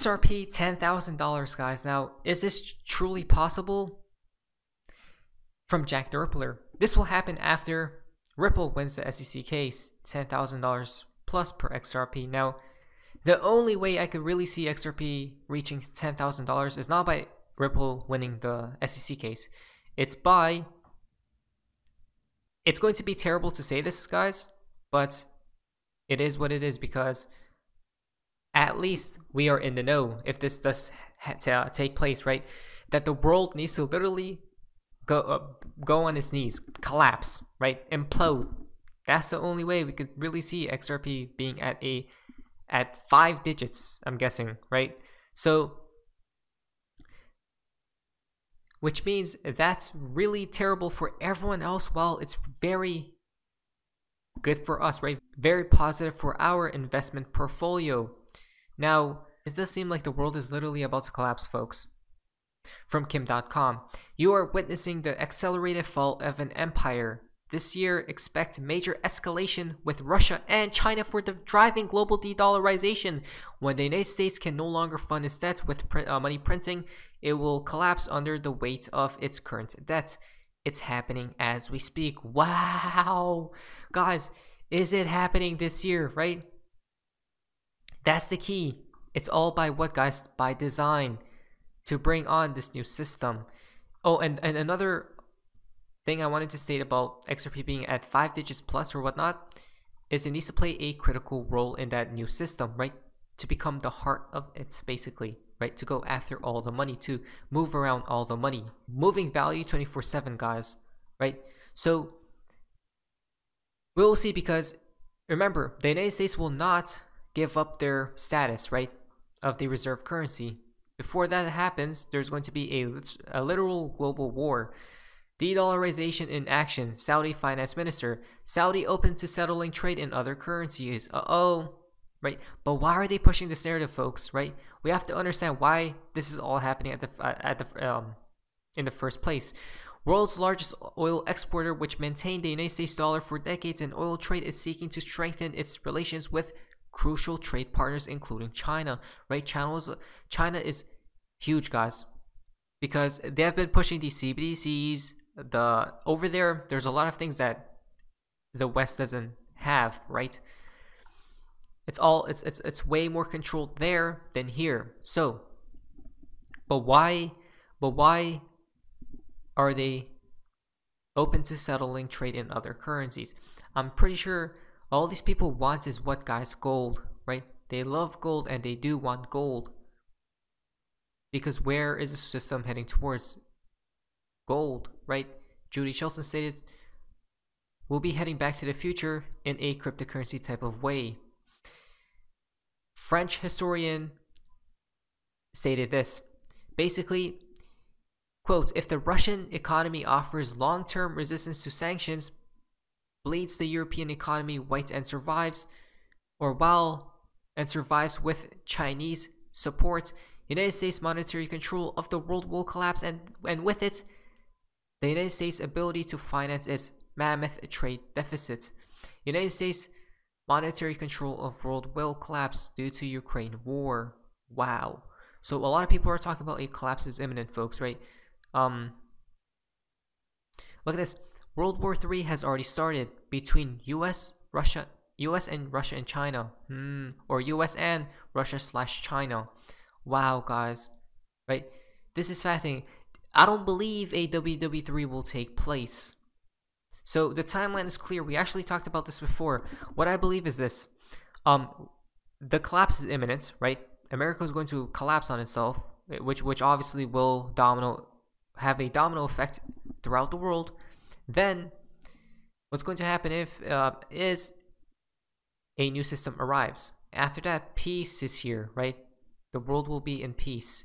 XRP $10,000, guys. Now, is this truly possible? From Jack Derpler, this will happen after Ripple wins the SEC case, $10,000 plus per XRP. Now, the only way I could really see XRP reaching $10,000 is not by Ripple winning the SEC case. It's by... It's going to be terrible to say this, guys, but it is what it is, because at least we are in the know if this does take place, right? That the world needs to literally go on its knees, collapse, right? Implode. That's the only way we could really see XRP being at a... at 5 digits, I'm guessing, right? So, which means that's really terrible for everyone else, while it's very good for us, right? Very positive for our investment portfolio. Now, it does seem like the world is literally about to collapse, folks. From Kim Dotcom, you are witnessing the accelerated fall of an empire. This year, expect major escalation with Russia and China for the driving global de-dollarization. When the United States can no longer fund its debt with money printing, it will collapse under the weight of its current debt. It's happening as we speak. Wow! Guys, is it happening this year, right? That's the key. It's all by what, guys? By design. To bring on this new system. Oh, and another... thing I wanted to state about XRP being at 5 digits plus or whatnot is it needs to play a critical role in that new system, right? To become the heart of it, basically, right? To go after all the money, to move around all the money, moving value 24/7, guys, right? So we'll see, because remember, the United States will not give up their status, right, of the reserve currency. Before that happens, there's going to be a literal global war. De-dollarization in action, Saudi finance minister. Saudi open to settling trade in other currencies. Uh-oh, right? But why are they pushing this narrative, folks, right? We have to understand why this is all happening in the first place. World's largest oil exporter, which maintained the United States dollar for decades in oil trade, is seeking to strengthen its relations with crucial trade partners, including China, right? China is huge, guys, because they have been pushing these CBDCs. Over there, there's a lot of things that the West doesn't have, right? It's way more controlled there than here. So, but why are they open to settling trade in other currencies? I'm pretty sure all these people want is what, guys? Gold, right? They love gold and they do want gold, because where is the system heading towards? Gold, right? Judy Shelton stated, we'll be heading back to the future in a cryptocurrency type of way. French historian stated this. Basically, quote, if the Russian economy offers long-term resistance to sanctions, bleeds the European economy white and survives, survives with Chinese support, United States monetary control of the world will collapse, and with it, the United States' ability to finance its mammoth trade deficit. United States monetary control of world will collapse due to Ukraine war. Wow. So a lot of people are talking about a collapse is imminent, folks, right? Look at this. World War III has already started between U.S. and China, or U.S. and Russia/China. Wow, guys, right? This is fascinating. I don't believe a WW3 will take place. So the timeline is clear. We actually talked about this before. What I believe is this. The collapse is imminent, right? America is going to collapse on itself, which obviously will have a domino effect throughout the world. Then what's going to happen is a new system arrives. After that, peace is here, right? The world will be in peace.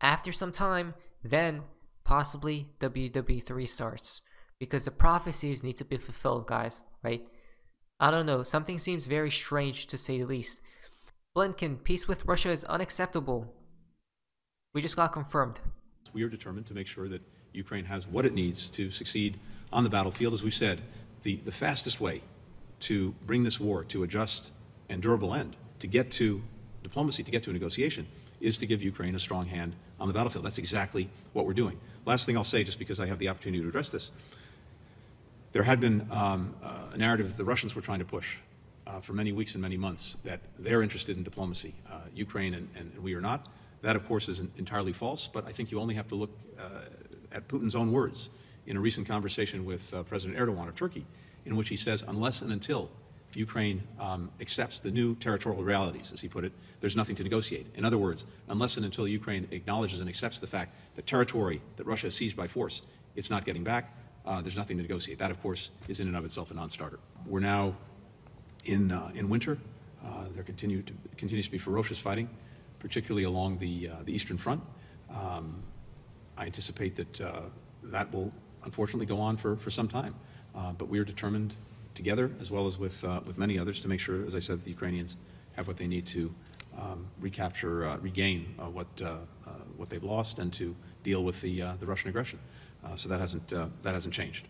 After some time, then possibly WW3 starts, because the prophecies need to be fulfilled, guys, right? I don't know. Something seems very strange, to say the least. Blinken, peace with Russia is unacceptable. We just got confirmed. We are determined to make sure that Ukraine has what it needs to succeed on the battlefield. As we've said, the fastest way to bring this war to a just and durable end, to get to diplomacy to get to a negotiation is to give Ukraine a strong hand on the battlefield. That's exactly what we're doing. Last thing I'll say, just because I have the opportunity to address this, there had been a narrative the Russians were trying to push for many weeks and many months that they're interested in diplomacy, Ukraine and we are not. That, of course, is entirely false, but I think you only have to look at Putin's own words in a recent conversation with President Erdogan of Turkey, in which he says, unless and until Ukraine accepts the new territorial realities, as he put it, there's nothing to negotiate. In other words, unless and until Ukraine acknowledges and accepts the fact that territory that Russia has seized by force, it's not getting back, there's nothing to negotiate. That, of course, is in and of itself a non-starter. We're now in winter. There continues to be ferocious fighting, particularly along the Eastern Front. I anticipate that that will unfortunately go on for some time, but we are determined together, as well as with many others, to make sure, as I said, that the Ukrainians have what they need to recapture, regain what they've lost, and to deal with the Russian aggression. So that hasn't changed.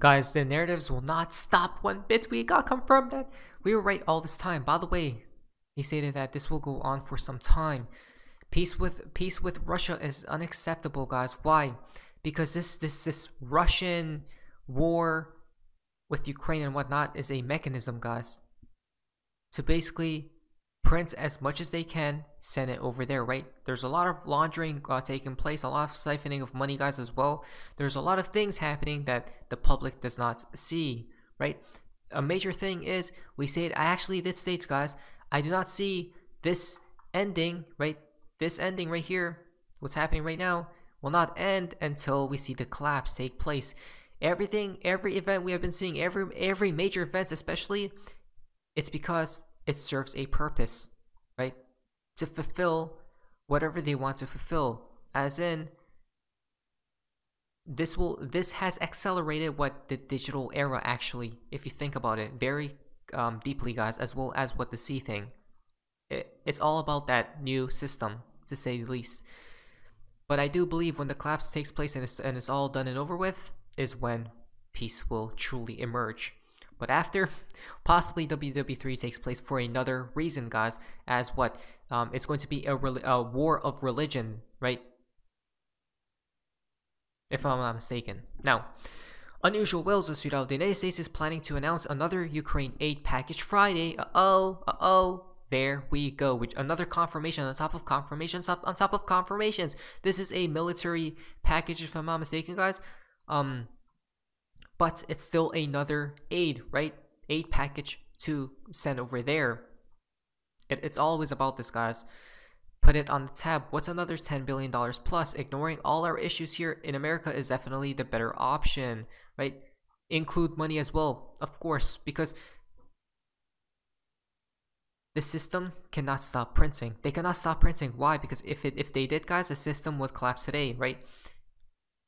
Guys, the narratives will not stop one bit. We got confirmed that we were right all this time. By the way, he stated that this will go on for some time. Peace with Russia is unacceptable, guys. Why? Because this Russian war with Ukraine and whatnot is a mechanism, guys, to basically print as much as they can, send it over there, right? There's a lot of laundering taking place, a lot of siphoning of money, guys, as well. There's a lot of things happening that the public does not see, right? A major thing is, we say it, I actually did state, guys, I do not see this ending, right? This ending right here, what's happening right now, will not end until we see the collapse take place. Everything, every event we have been seeing, every major event especially, it's because it serves a purpose, right? To fulfill whatever they want to fulfill. As in, this has accelerated what the digital era actually, if you think about it, very deeply, guys, as well as what the C thing. It's all about that new system, to say the least. But I do believe when the collapse takes place and it's all done and over with, is when peace will truly emerge. But after, possibly WW3 takes place for another reason, guys, as what? It's going to be a war of religion, right? If I'm not mistaken. Now, Unusual Whales has tweeted out, the United States is planning to announce another Ukraine aid package Friday. Uh-oh. There we go, which another confirmation on top of confirmations on top of confirmations. This is a military package, if I'm not mistaken, guys. But it's still another aid, right? Aid package to send over there. It's always about this, guys. Put it on the tab. What's another $10 billion plus? Ignoring all our issues here in America is definitely the better option, right? Include money as well, of course, because the system cannot stop printing. They cannot stop printing. Why? Because if they did, guys, the system would collapse today, right?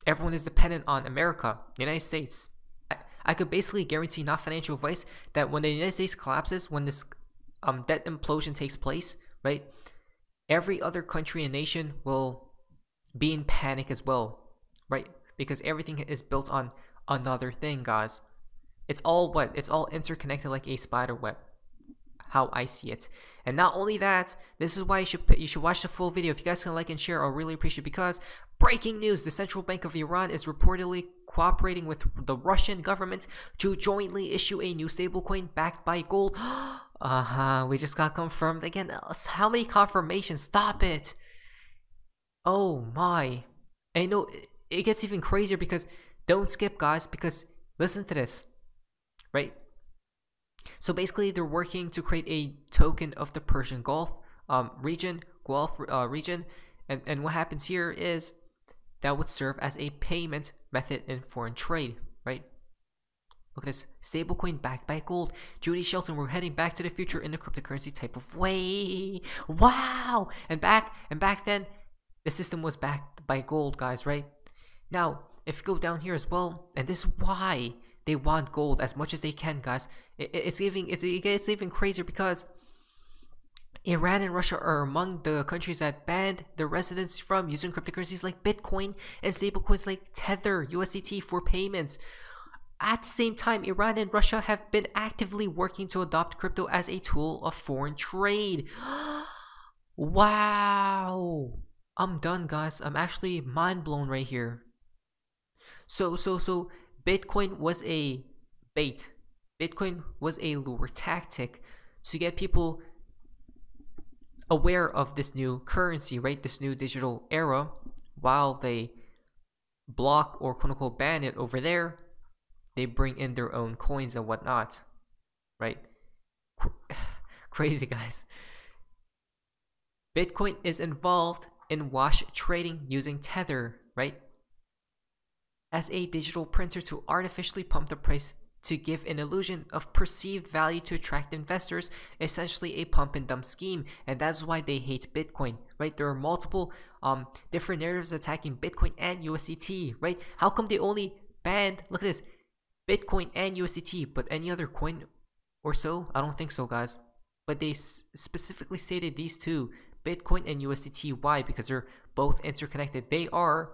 Everyone is dependent on America, the United States. I could basically guarantee, not financial advice, that when the United States collapses, when this debt implosion takes place, right, every other country and nation will be in panic as well, right? Because everything is built on another thing, guys. It's all what? It's all interconnected like a spider web, how I see it. And not only that, this is why you should watch the full video. If you guys can like and share, I'll really appreciate it, because breaking news, the Central Bank of Iran is reportedly cooperating with the Russian government to jointly issue a new stablecoin backed by gold. We just got confirmed again. How many confirmations? Stop it. Oh my. I know it gets even crazier, because don't skip, guys, because listen to this, right? So basically, they're working to create a token of the Persian Gulf region, and what happens here is that would serve as a payment method in foreign trade, right? Look at this, stablecoin backed by gold. Judy Shelton, we're heading back to the future in a cryptocurrency type of way. Wow! And back then, the system was backed by gold, guys, right? Now, if you go down here as well, and this is why they want gold as much as they can, guys. It's even crazier, because Iran and Russia are among the countries that banned their residents from using cryptocurrencies like Bitcoin and stablecoins like Tether, USDT for payments. At the same time, Iran and Russia have been actively working to adopt crypto as a tool of foreign trade. Wow. I'm done, guys. I'm actually mind blown right here. So Bitcoin was a bait. Bitcoin was a lure tactic to get people aware of this new currency, right? This new digital era, while they block or quote-unquote ban it over there. They bring in their own coins and whatnot, right? Crazy, guys. Bitcoin is involved in wash trading using Tether, right? As a digital printer to artificially pump the price to give an illusion of perceived value to attract investors, essentially a pump and dump scheme. And that's why they hate Bitcoin, right? There are multiple different narratives attacking Bitcoin and USDT, right? How come they only banned, look at this, Bitcoin and USDT, but any other coin or so? I don't think so, guys. But they specifically stated these two, Bitcoin and USDT. Why? Because they're both interconnected. They are,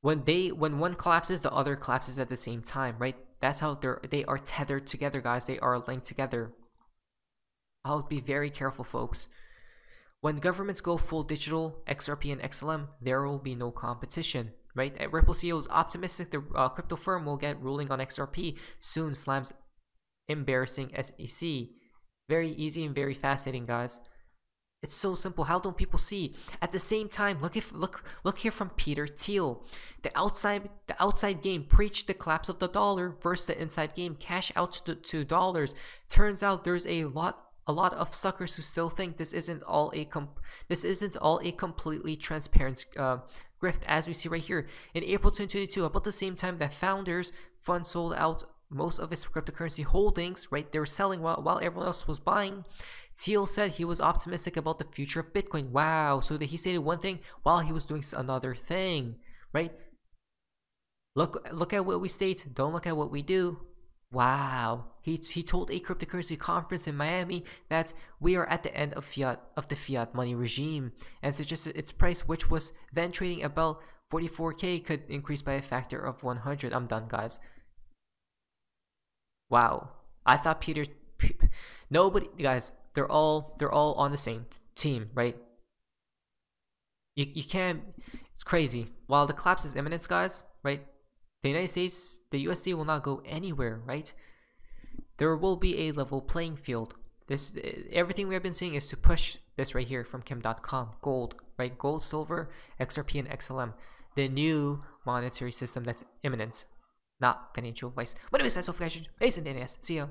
when one collapses, the other collapses at the same time, right? That's how they are tethered together, guys. They are linked together. I'll be very careful, folks. When governments go full digital, XRP and XLM, there will be no competition. Right? At Ripple CEO is optimistic the crypto firm will get ruling on XRP soon, slams embarrassing SEC. Very easy and very fascinating, guys. It's so simple. How don't people see? At the same time, look here from Peter Thiel. The outside game preached the collapse of the dollar versus the inside game, cash out to dollars. Turns out there's a lot of suckers who still think this isn't all a completely transparent grift, as we see right here. In April 2022, about the same time that Founders Fund sold out most of its cryptocurrency holdings, right? They were selling while everyone else was buying. Thiel said he was optimistic about the future of Bitcoin. Wow. So that he stated one thing while he was doing another thing, right? Look at what we state. Don't look at what we do. Wow. He told a cryptocurrency conference in Miami that we are at the end of the fiat money regime, and suggested its price, which was then trading about $44K, could increase by a factor of 100. I'm done, guys. Wow. I thought nobody, guys, they're all on the same team, right? You can't, it's crazy. While the collapse is imminent, guys, right? The United States, the USD will not go anywhere, right? There will be a level playing field. This, everything we have been seeing is to push this right here from Kim Dotcom. Gold, right? Gold, silver, XRP, and XLM. The new monetary system that's imminent, not financial advice. But anyways, that's all for guys. See ya.